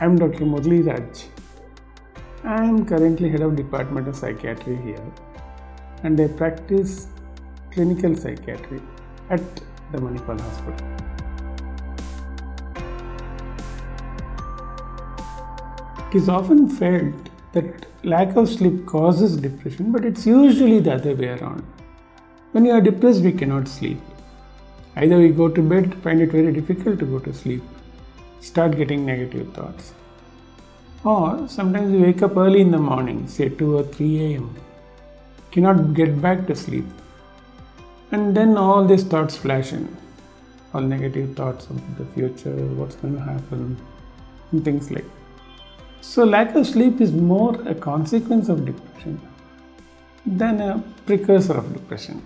I am Dr. Murali Raj. I am currently head of Department of Psychiatry here, and I practice clinical psychiatry at the Manipal Hospital. It is often felt that lack of sleep causes depression, but it's usually the other way around. When you are depressed, we cannot sleep. Either we go to bed, find it very difficult to go to sleep, start getting negative thoughts. Or sometimes we wake up early in the morning, say 2 or 3 a.m., cannot get back to sleep. And then all these thoughts flash in, all negative thoughts about the future, what's going to happen, and things like that. So lack of sleep is more a consequence of depression than a precursor of depression.